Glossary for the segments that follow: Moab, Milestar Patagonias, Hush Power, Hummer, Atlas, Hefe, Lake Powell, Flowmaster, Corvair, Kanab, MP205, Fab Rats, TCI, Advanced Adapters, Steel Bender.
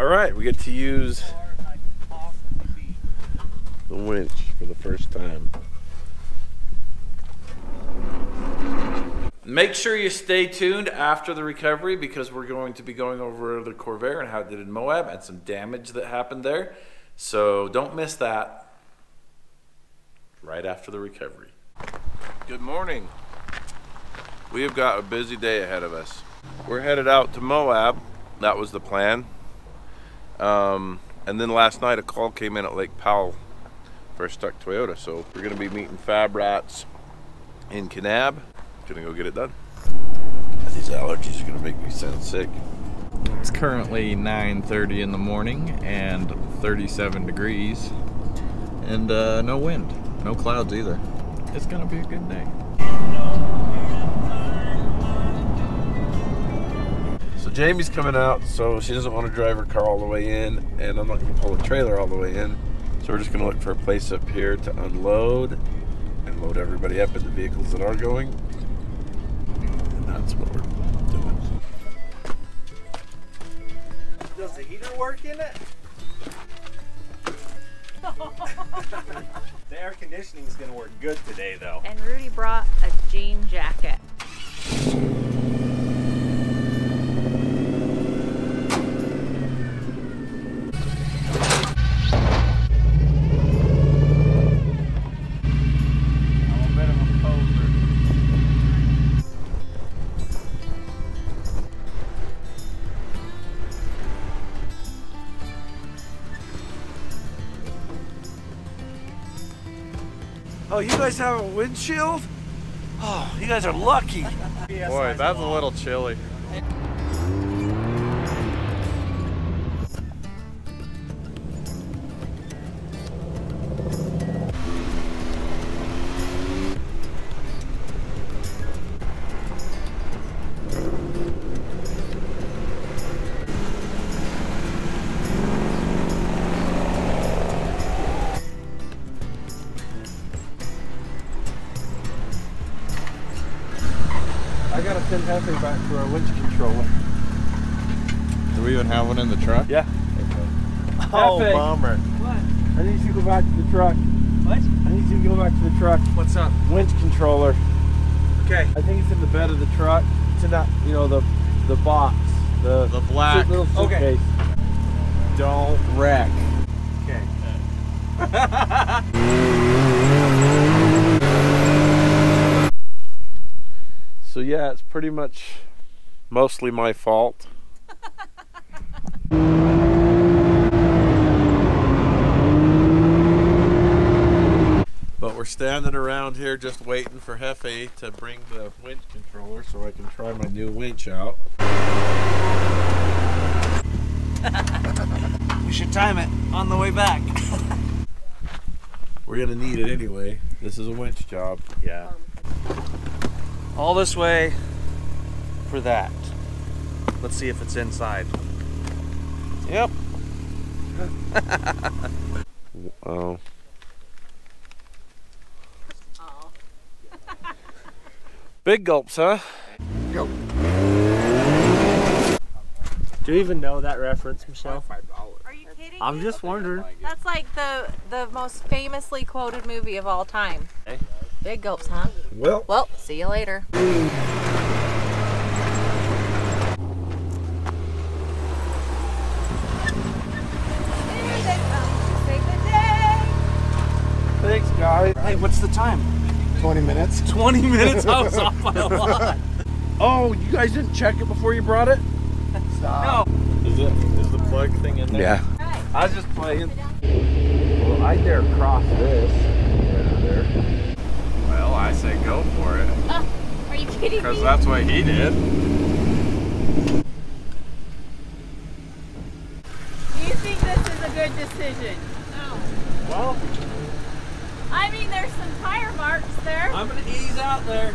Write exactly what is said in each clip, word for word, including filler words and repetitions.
All right, we get to use the winch for the first time. Make sure you stay tuned after the recovery because we're going to be going over the Corvair and how it did in Moab and some damage that happened there. So don't miss that right after the recovery. Good morning. We have got a busy day ahead of us. We're headed out to Moab. That was the plan. Um, and then last night a call came in at Lake Powell for a stuck Toyota. So we're gonna be meeting Fab Rats in Kanab. Gonna go get it done. These allergies are gonna make me sound sick. It's currently nine thirty in the morning and thirty-seven degrees and uh, no wind, no clouds either. It's gonna be a good day. So Jamie's coming out, so she doesn't want to drive her car all the way in, and I'm not gonna pull a trailer all the way in, so we're just gonna look for a place up here to unload and load everybody up in the vehicles that are going. That's what we're doing. Does the heater work in it? The air conditioning is going to work good today, though. And Rudy brought a jean jacket. Oh, you guys have a windshield? Oh, you guys are lucky. Boy, that's a little chilly. Send Hefe back for our winch controller. Do we even have one in the truck? Yeah. Okay. Oh, Hefe. Bummer. What? I need you to go back to the truck. What? I need you to go back to the truck. What's up? Winch controller. Okay. I think it's in the bed of the truck. It's in that, you know, the the box. The, the black. Little suitcase. Okay. Don't wreck. Okay. So yeah, it's pretty much mostly my fault. But we're standing around here just waiting for Hefe to bring the winch controller so I can try my new winch out. We should time it on the way back. We're gonna need it anyway. This is a winch job. Yeah. All this way for that. Let's see if it's inside. Yep. Wow. Oh. Big gulps, huh? Go. Do you even know that reference, Michelle? Are you kidding? I'm just wondering. That's like the the most famously quoted movie of all time. Okay. Big gulps, huh? Well, well, see you later. Thanks, guys. Hey, what's the time? twenty minutes. twenty minutes? I was off by a lot. Oh, you guys didn't check it before you brought it? Stop. No. Is, it, is the plug thing in there? Yeah. Right. I was just playing. Well, I dare cross this. Right there. Well, I say go for it. Uh, are you kidding me? Because that's what he did. Do you think this is a good decision? No. Well, I mean, there's some tire marks there. I'm going to ease out there.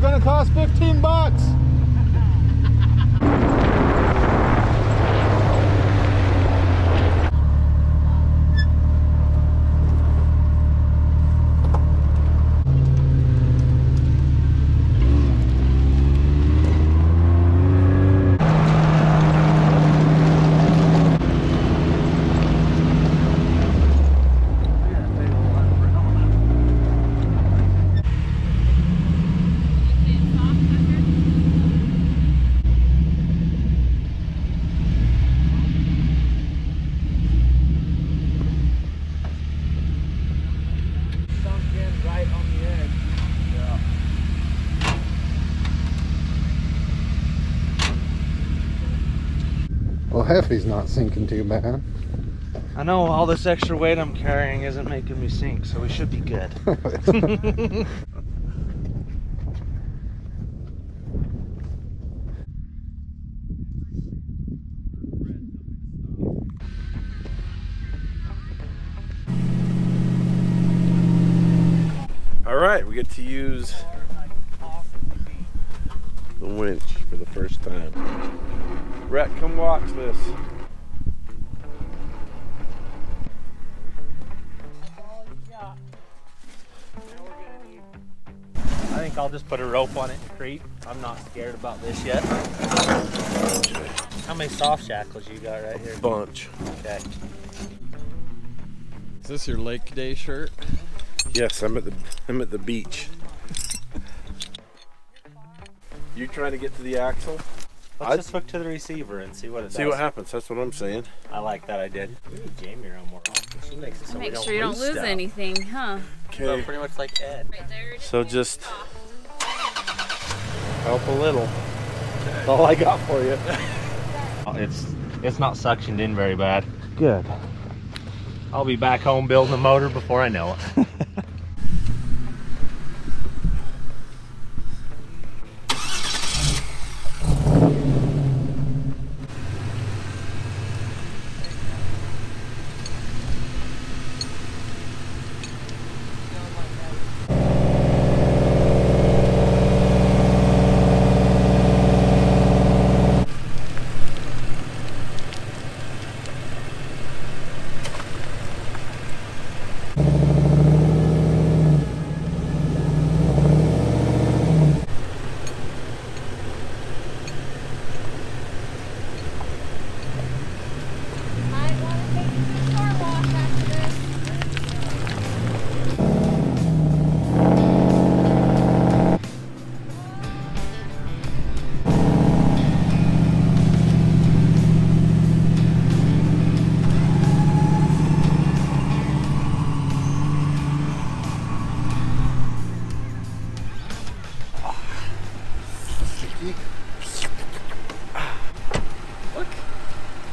Gonna cost fifteen bucks. Heffy's not sinking too bad. I know all this extra weight I'm carrying isn't making me sink, so we should be good. All right, we get to use the winch for the first time. Rhett, come watch this. I think I'll just put a rope on it to creep. I'm not scared about this yet. Okay. How many soft shackles you got right here? A bunch. Okay. Is this your lake day shirt? Yes, I'm at the I'm at the beach. You trying to get to the axle? Let's I'd... just hook to the receiver and see what it see does. See what happens. That's what I'm saying. I like that idea. We need Jamie around more often. She makes it so Make we don't sure you don't lose stuff. anything, huh? Okay. So pretty much like Ed. Right there, just so just help a little. That's all I got for you. it's it's not suctioned in very bad. Good. I'll be back home building the motor before I know it.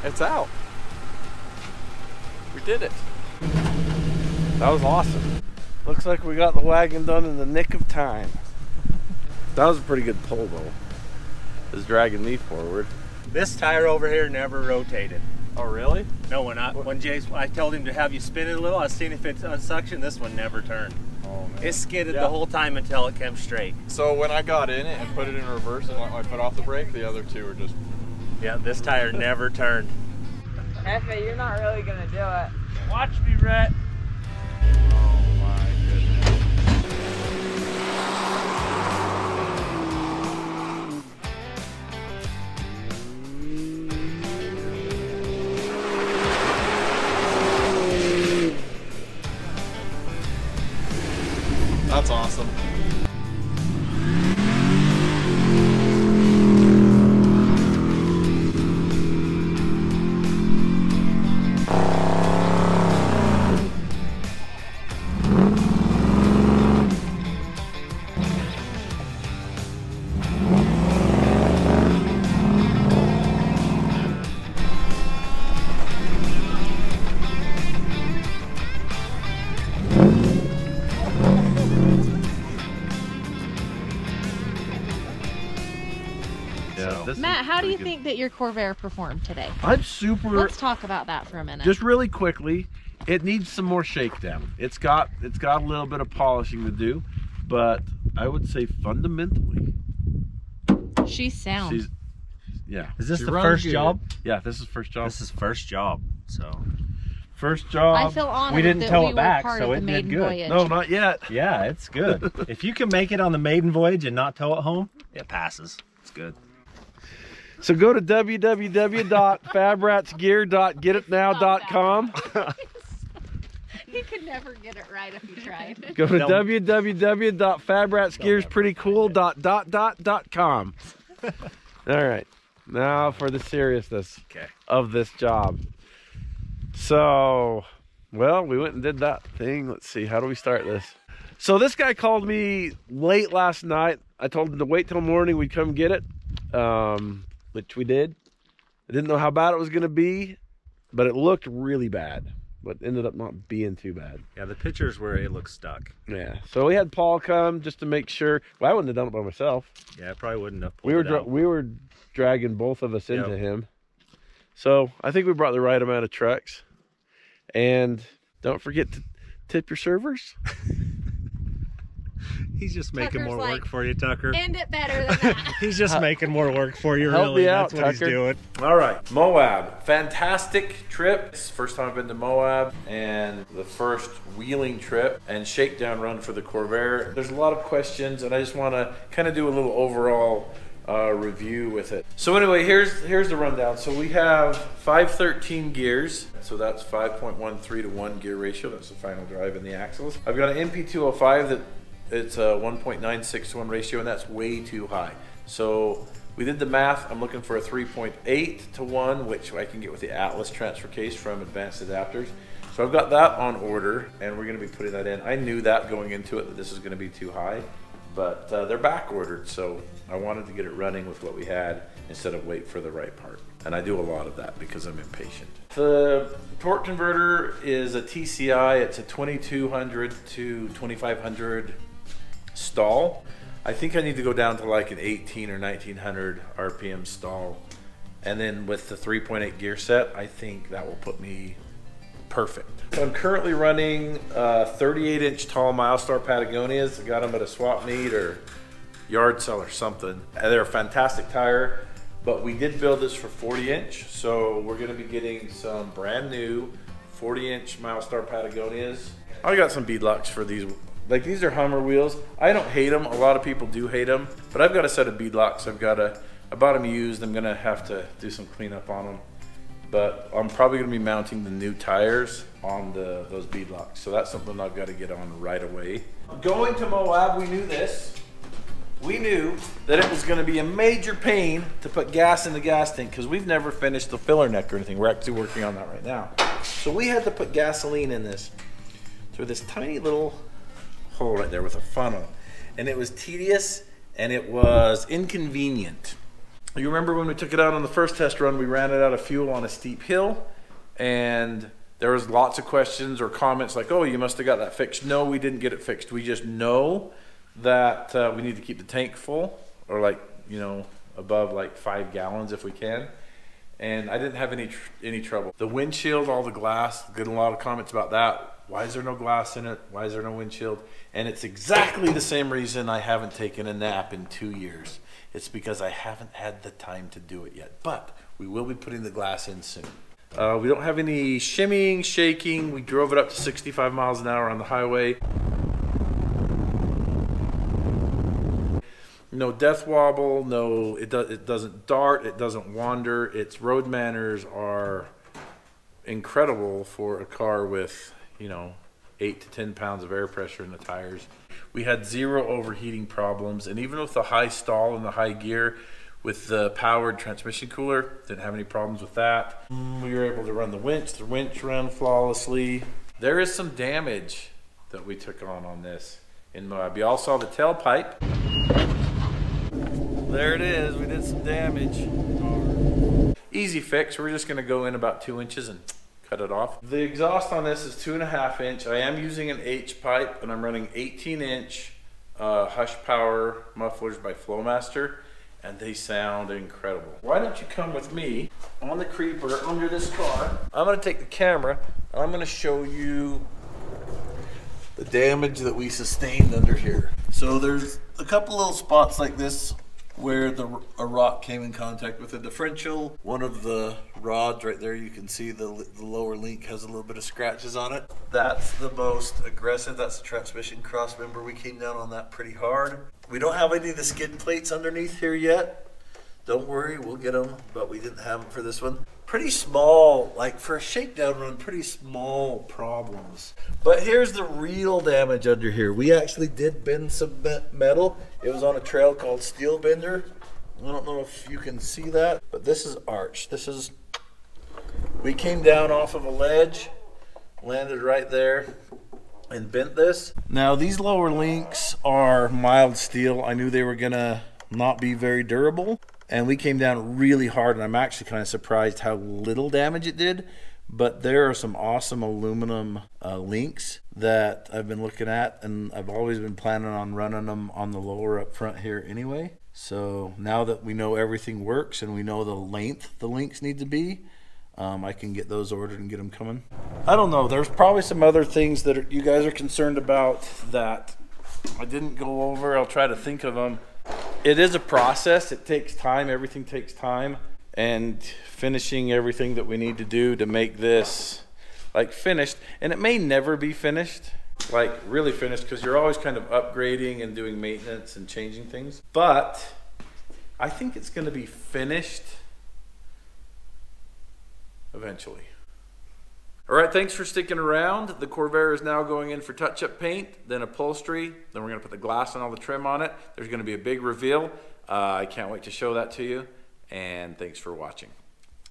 It's out. We did it. That was awesome. Looks like we got the wagon done in the nick of time. That was a pretty good pull though. It was dragging me forward. This tire over here never rotated. Oh really? No, when I when Jay's I told him to have you spin it a little, I seen if it's unsuctioned, this one never turned. Oh, man. It skidded yeah. the whole time until it came straight. So when I got in it and put it in reverse and let my foot off the brake, the other two were just yeah, this tire never turned. Efe, you're not really gonna do it. Watch me, Rhett. Oh my goodness. That's awesome. Matt, how do you good. think that your Corvair performed today? I'm super... Let's talk about that for a minute. Just really quickly, it needs some more shakedown. It's got it's got a little bit of polishing to do, but I would say fundamentally... She's sound. She's, yeah. Is this she the first good. job? Yeah, this is first job. This is first job, so... First job. I feel honored we didn't that tow we it back, so it did good. Voyage. No, not yet. Yeah, it's good. If you can make it on the maiden voyage and not tow it home, it passes. It's good. So go to w w w dot fab rats gear dot get it now dot com. He could never get it right if he tried. Go to w w w dot fab rats gears pretty cool dot dot dot dot com. All right. Now for the seriousness okay. of this job. So, well, we went and did that thing. Let's see. How do we start this? So this guy called me late last night. I told him to wait till morning. We'd come get it. Um... which we did, I didn't know how bad it was going to be, but it looked really bad, but ended up not being too bad. Yeah, the pictures where it looked stuck. Yeah, so we had Paul come just to make sure. Well, I wouldn't have done it by myself. Yeah, I probably wouldn't have pulled we were it out. We were dragging both of us into yep. him. So I think we brought the right amount of trucks. And don't forget to tip your servers. He's just making Tucker's more like, work for you, Tucker. End it better than that. He's just making more work for you, really. Help me out, That's what Tucker. he's doing. All right, Moab. Fantastic trip. It's the first time I've been to Moab and the first wheeling trip and shakedown run for the Corvair. There's a lot of questions, and I just want to kind of do a little overall uh, review with it. So anyway, here's, here's the rundown. So we have five thirteen gears. So that's five point one three to one gear ratio. That's the final drive in the axles. I've got an M P two oh five that it's a one point nine six to one ratio, and that's way too high. So we did the math. I'm looking for a three point eight to one, which I can get with the Atlas transfer case from Advanced Adapters. So I've got that on order, and we're going to be putting that in. I knew that going into it that this is going to be too high, but uh, they're back ordered, so I wanted to get it running with what we had instead of wait for the right part. And I do a lot of that because I'm impatient. The torque converter is a T C I. It's a twenty-two hundred to twenty-five hundred stall. I think I need to go down to like an eighteen or nineteen hundred R P M stall, and then with the three point eight gear set, I think that will put me perfect. So I'm currently running uh, thirty-eight inch tall Milestar Patagonias. I got them at a swap meet or yard sale or something. They're a fantastic tire, but we did build this for forty inch, so we're going to be getting some brand new forty inch Milestar Patagonias. I got some beadlocks for these. Like, these are Hummer wheels. I don't hate them. A lot of people do hate them, but I've got a set of beadlocks. I've got a, I bought them used. I'm gonna have to do some cleanup on them, but I'm probably gonna be mounting the new tires on the those beadlocks. So that's something I've got to get on right away. Going to Moab, we knew this. We knew that it was gonna be a major pain to put gas in the gas tank because we've never finished the filler neck or anything. We're actually working on that right now. So we had to put gasoline in this through this tiny little hole right there with a funnel, and it was tedious and it was inconvenient. You remember when we took it out on the first test run, we ran it out of fuel on a steep hill, and there was lots of questions or comments like, oh, you must have got that fixed. No, we didn't get it fixed. We just know that uh, we need to keep the tank full, or like, you know, above like five gallons if we can. And I didn't have any tr any trouble. The windshield, all the glass, getting a lot of comments about that. Why is there no glass in it? Why is there no windshield? And it's exactly the same reason I haven't taken a nap in two years. It's because I haven't had the time to do it yet, but we will be putting the glass in soon. Uh, we don't have any shimmying, shaking. We drove it up to sixty-five miles an hour on the highway. No death wobble, no, it, do it doesn't dart, it doesn't wander. Its road manners are incredible for a car with, you know, eight to ten pounds of air pressure in the tires. We had zero overheating problems, and even with the high stall and the high gear with the powered transmission cooler, didn't have any problems with that. We were able to run the winch. The winch ran flawlessly. There is some damage that we took on on this in Moab. You all saw the tailpipe. There it is, we did some damage. Easy fix, we're just gonna go in about two inches and cut it off. The exhaust on this is two and a half inch. I am using an H pipe, and I'm running eighteen inch uh, Hush Power mufflers by Flowmaster, and they sound incredible. Why don't you come with me on the creeper under this car? I'm gonna take the camera, and I'm gonna show you the damage that we sustained under here. So there's a couple little spots like this where the, a rock came in contact with the differential. One of the rods right there, you can see the, the lower link has a little bit of scratches on it. That's the most aggressive. That's the transmission cross member. We came down on that pretty hard. We don't have any of the skid plates underneath here yet. Don't worry, we'll get them, but we didn't have them for this one. Pretty small, like for a shakedown run, pretty small problems. But here's the real damage under here. We actually did bend some metal. It was on a trail called Steel Bender. I don't know if you can see that, but this is arch. This is, we came down off of a ledge, landed right there, and bent this. Now these lower links are mild steel. I knew they were gonna not be very durable. and we came down really hard, and I'm actually kind of surprised how little damage it did. But there are some awesome aluminum uh, links that I've been looking at, and I've always been planning on running them on the lower up front here anyway. So now that we know everything works and we know the length the links need to be, um, I can get those ordered and get them coming. I don't know, there's probably some other things that are, you guys are concerned about that I didn't go over. I'll try to think of them. It is a process, it takes time, everything takes time. And finishing everything that we need to do to make this like finished, and it may never be finished, like really finished, because you're always kind of upgrading and doing maintenance and changing things. But I think it's going to be finished eventually. All right, thanks for sticking around. The Corvair is now going in for touch-up paint, then upholstery, then we're going to put the glass and all the trim on it. There's going to be a big reveal. Uh, I can't wait to show that to you. And thanks for watching.